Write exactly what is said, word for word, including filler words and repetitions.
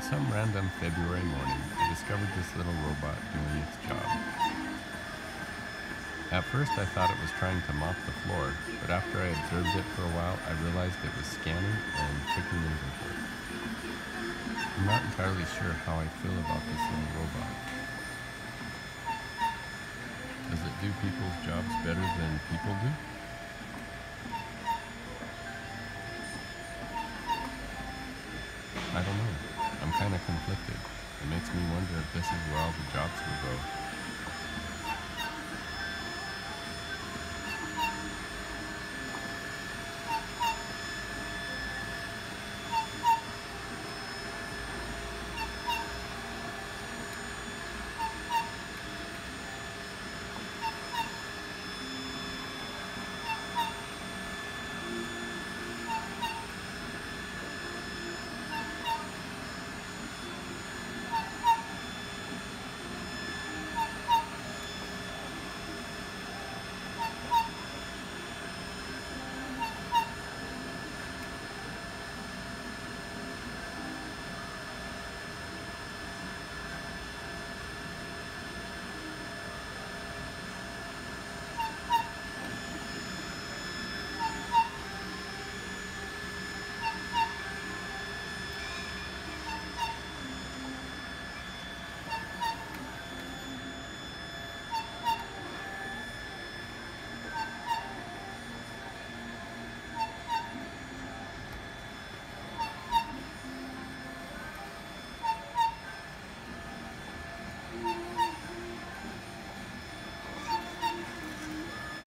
On some random February morning, I discovered this little robot doing its job. At first I thought it was trying to mop the floor, but after I observed it for a while, I realized it was scanning and taking inventory. I'm not entirely sure how I feel about this little robot. Does it do people's jobs better than people do? I don't know. I'm kind of conflicted. It makes me wonder if this is where all the jobs will go.